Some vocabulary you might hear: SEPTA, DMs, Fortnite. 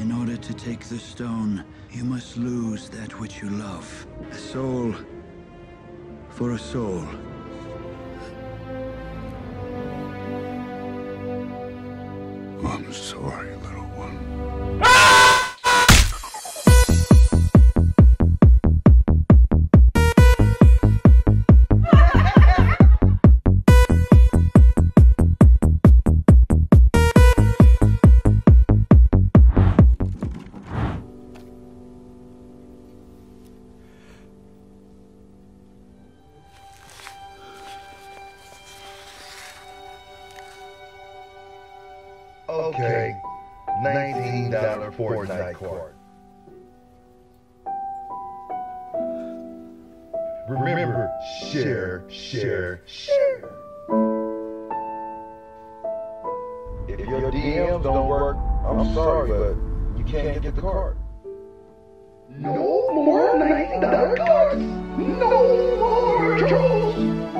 In order to take the stone, you must lose that which you love. A soul for a soul. I'm sorry, little one. Okay, $19 Fortnite card. Remember, share. If your DMs don't work, I'm sorry, but you can't get the card. No more $19 cards! No more trolls!